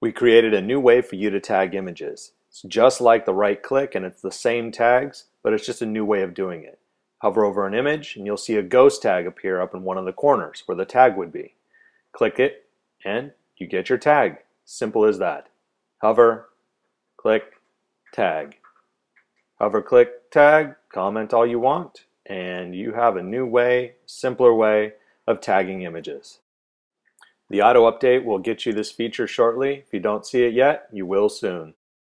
We created a new way for you to tag images. It's just like the right click and it's the same tags, but it's just a new way of doing it. Hover over an image and you'll see a ghost tag appear up in one of the corners where the tag would be. Click it and you get your tag. Simple as that. Hover, click, tag. Hover, click, tag, comment all you want, and you have a new way, simpler way of tagging images. The auto update will get you this feature shortly. If you don't see it yet, you will soon.